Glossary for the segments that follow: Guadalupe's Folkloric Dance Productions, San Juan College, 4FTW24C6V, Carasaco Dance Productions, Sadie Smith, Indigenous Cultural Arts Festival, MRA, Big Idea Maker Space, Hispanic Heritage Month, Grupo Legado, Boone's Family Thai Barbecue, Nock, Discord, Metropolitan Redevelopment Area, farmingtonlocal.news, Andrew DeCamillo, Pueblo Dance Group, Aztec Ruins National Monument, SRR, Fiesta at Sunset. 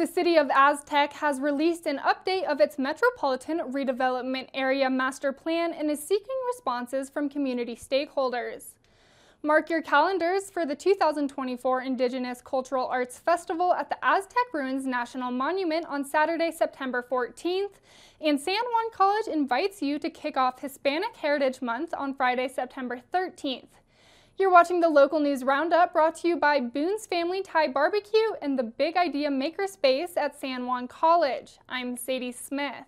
The city of Aztec has released an update of its Metropolitan Redevelopment Area master plan and is seeking responses from community stakeholders. Mark your calendars for the 2024 Indigenous Cultural Arts Festival at the Aztec Ruins National Monument on Saturday, September 14th, and San Juan College invites you to kick off Hispanic Heritage Month on Friday, September 13th. You're watching the Local News Roundup, brought to you by Boone's Family Thai Barbecue and the Big Idea Maker Space at San Juan College. I'm Sadie Smith.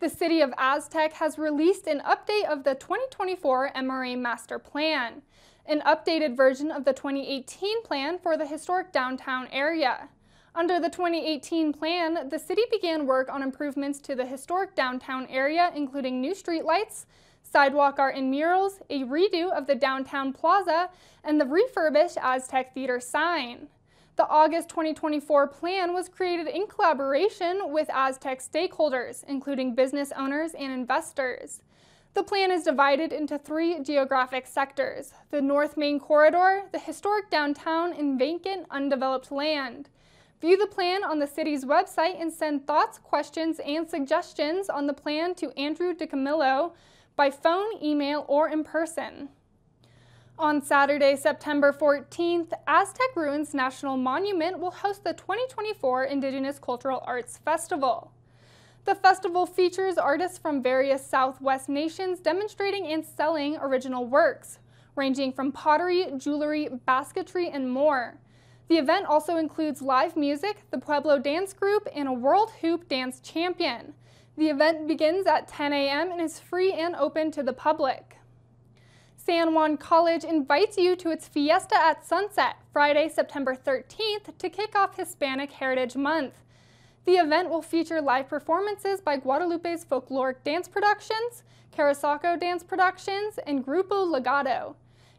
The City of Aztec has released an update of the 2024 MRA Master Plan, an updated version of the 2018 plan for the historic downtown area. Under the 2018 plan, the city began work on improvements to the historic downtown area, including new streetlights, sidewalk art and murals, a redo of the downtown plaza, and the refurbished Aztec Theater sign. The August 2024 plan was created in collaboration with Aztec stakeholders, including business owners and investors. The plan is divided into three geographic sectors: the North Main Corridor, the historic downtown, and vacant undeveloped land. View the plan on the city's website and send thoughts, questions, and suggestions on the plan to Andrew DeCamillo, by phone, email, or in person. On Saturday, September 14th, Aztec Ruins National Monument will host the 2024 Indigenous Cultural Arts Festival. The festival features artists from various Southwest nations demonstrating and selling original works, ranging from pottery, jewelry, basketry, and more. The event also includes live music, the Pueblo Dance Group, and a World Hoop Dance Champion. The event begins at 10 a.m. and is free and open to the public. San Juan College invites you to its Fiesta at Sunset, Friday, September 13th, to kick off Hispanic Heritage Month. The event will feature live performances by Guadalupe's Folkloric Dance Productions, Carasaco Dance Productions, and Grupo Legado.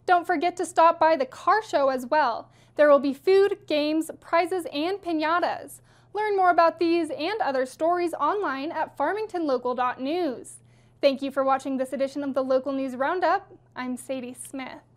Don't forget to stop by the car show as well. There will be food, games, prizes, and piñatas. Learn more about these and other stories online at farmingtonlocal.news. Thank you for watching this edition of the Local News Roundup. I'm Sadie Smith.